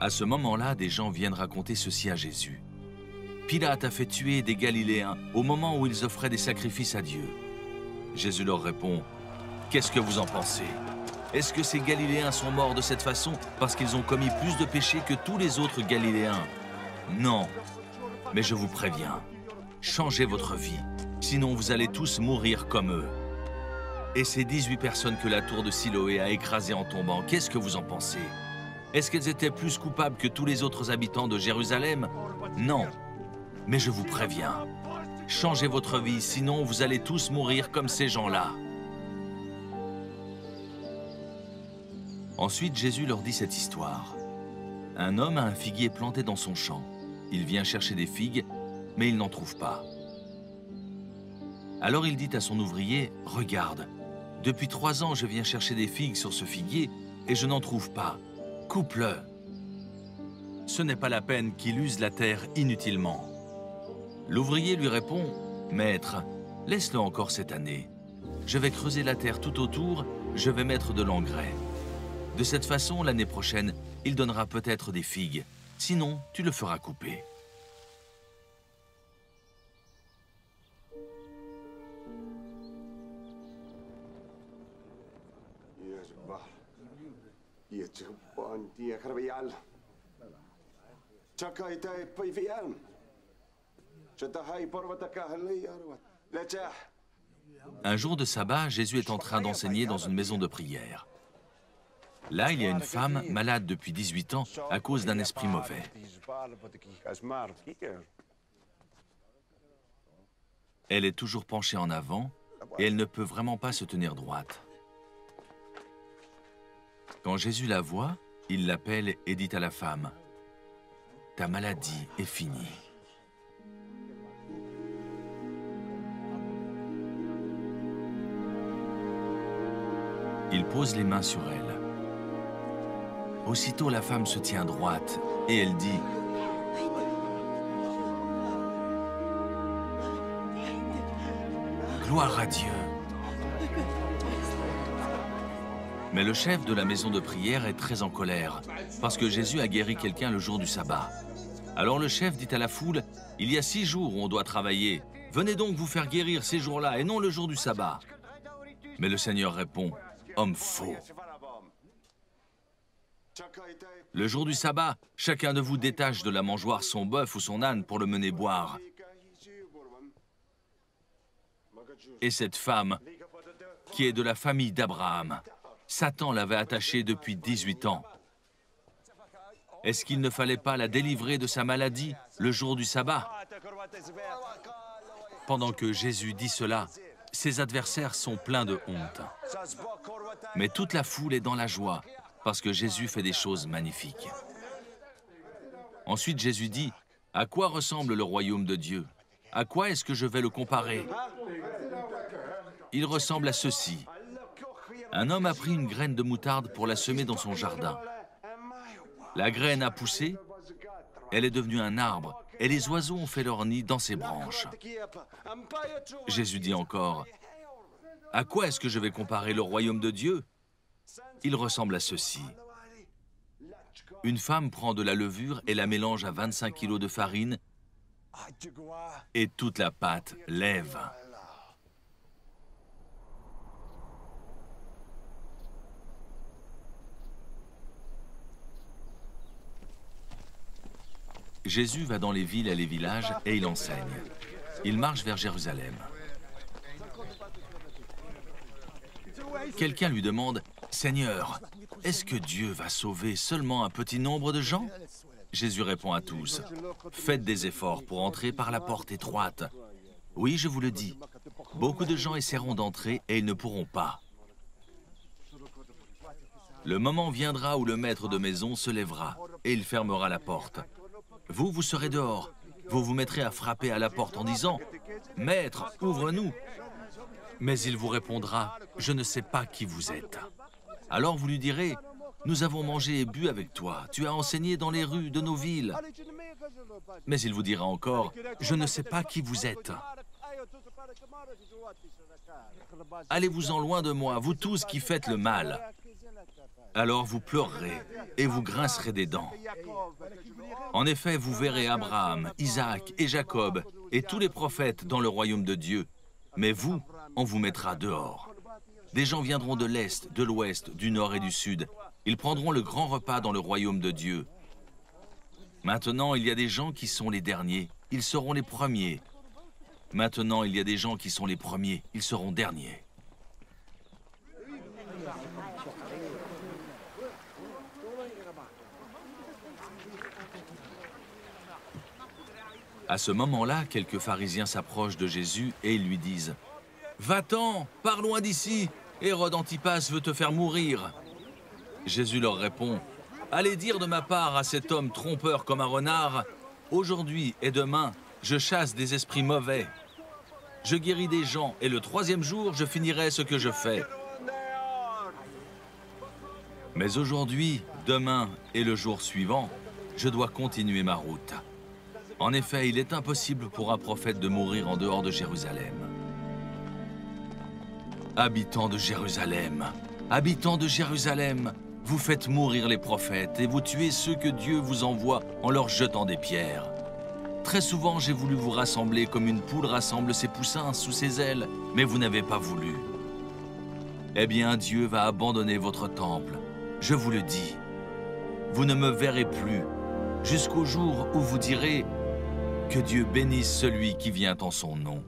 À ce moment-là, des gens viennent raconter ceci à Jésus. Pilate a fait tuer des Galiléens au moment où ils offraient des sacrifices à Dieu. Jésus leur répond, « Qu'est-ce que vous en pensez ? Est-ce que ces Galiléens sont morts de cette façon parce qu'ils ont commis plus de péchés que tous les autres Galiléens ? Non, mais je vous préviens, changez votre vie, sinon vous allez tous mourir comme eux. » Et ces 18 personnes que la tour de Siloé a écrasées en tombant, qu'est-ce que vous en pensez ? Est-ce qu'elles étaient plus coupables que tous les autres habitants de Jérusalem ? Non. Mais je vous préviens, changez votre vie, sinon vous allez tous mourir comme ces gens-là. Ensuite, Jésus leur dit cette histoire. Un homme a un figuier planté dans son champ. Il vient chercher des figues, mais il n'en trouve pas. Alors il dit à son ouvrier, « Regarde, depuis 3 ans, je viens chercher des figues sur ce figuier et je n'en trouve pas. Coupe-le. » Ce n'est pas la peine qu'il use la terre inutilement. L'ouvrier lui répond, « Maître, laisse-le encore cette année. Je vais creuser la terre tout autour, je vais mettre de l'engrais. De cette façon, l'année prochaine, il donnera peut-être des figues. Sinon, tu le feras couper. » Un jour de sabbat, Jésus est en train d'enseigner dans une maison de prière. Là, il y a une femme malade depuis 18 ans à cause d'un esprit mauvais. Elle est toujours penchée en avant et elle ne peut vraiment pas se tenir droite. Quand Jésus la voit, il l'appelle et dit à la femme, « Ta maladie est finie. » Il pose les mains sur elle. Aussitôt, la femme se tient droite et elle dit « Gloire à Dieu !» Mais le chef de la maison de prière est très en colère parce que Jésus a guéri quelqu'un le jour du sabbat. Alors le chef dit à la foule « Il y a 6 jours où on doit travailler. Venez donc vous faire guérir ces jours-là et non le jour du sabbat. » Mais le Seigneur répond « Homme faux !» Le jour du sabbat, chacun de vous détache de la mangeoire son bœuf ou son âne pour le mener boire. Et cette femme, qui est de la famille d'Abraham, Satan l'avait attachée depuis 18 ans. Est-ce qu'il ne fallait pas la délivrer de sa maladie le jour du sabbat? Pendant que Jésus dit cela, ses adversaires sont pleins de honte. Mais toute la foule est dans la joie, parce que Jésus fait des choses magnifiques. Ensuite, Jésus dit, « À quoi ressemble le royaume de Dieu? À quoi est-ce que je vais le comparer? Il ressemble à ceci. Un homme a pris une graine de moutarde pour la semer dans son jardin. La graine a poussé, elle est devenue un arbre, et les oiseaux ont fait leur nid dans ses branches. » Jésus dit encore, « À quoi est-ce que je vais comparer le royaume de Dieu? Il ressemble à ceci. Une femme prend de la levure et la mélange à 25 kilos de farine et toute la pâte lève. Jésus va dans les villes et les villages et il enseigne. Il marche vers Jérusalem. Quelqu'un lui demande, « Seigneur, est-ce que Dieu va sauver seulement un petit nombre de gens ?» Jésus répond à tous, « Faites des efforts pour entrer par la porte étroite. Oui, je vous le dis, beaucoup de gens essaieront d'entrer et ils ne pourront pas. Le moment viendra où le maître de maison se lèvera et il fermera la porte. Vous, vous serez dehors, vous vous mettrez à frapper à la porte en disant, « Maître, ouvre-nous » Mais il vous répondra, « Je ne sais pas qui vous êtes. » Alors vous lui direz, « Nous avons mangé et bu avec toi, tu as enseigné dans les rues de nos villes. » Mais il vous dira encore, « Je ne sais pas qui vous êtes. » Allez-vous-en loin de moi, vous tous qui faites le mal. Alors vous pleurerez et vous grincerez des dents. En effet, vous verrez Abraham, Isaac et Jacob et tous les prophètes dans le royaume de Dieu. Mais vous, on vous mettra dehors. Des gens viendront de l'Est, de l'Ouest, du Nord et du Sud. Ils prendront le grand repas dans le royaume de Dieu. Maintenant, il y a des gens qui sont les derniers, ils seront les premiers. Maintenant, il y a des gens qui sont les premiers, ils seront derniers. À ce moment-là, quelques pharisiens s'approchent de Jésus et ils lui disent « Va-t'en, pars loin d'ici, Hérode Antipas veut te faire mourir. » Jésus leur répond « Allez dire de ma part à cet homme trompeur comme un renard, « Aujourd'hui et demain, je chasse des esprits mauvais. Je guéris des gens et le troisième jour, je finirai ce que je fais. » Mais aujourd'hui, demain et le jour suivant, je dois continuer ma route. En effet, il est impossible pour un prophète de mourir en dehors de Jérusalem. Habitants de Jérusalem, habitants de Jérusalem, vous faites mourir les prophètes et vous tuez ceux que Dieu vous envoie en leur jetant des pierres. Très souvent, j'ai voulu vous rassembler comme une poule rassemble ses poussins sous ses ailes, mais vous n'avez pas voulu. Eh bien, Dieu va abandonner votre temple, je vous le dis. Vous ne me verrez plus, jusqu'au jour où vous direz « Que Dieu bénisse celui qui vient en son nom ».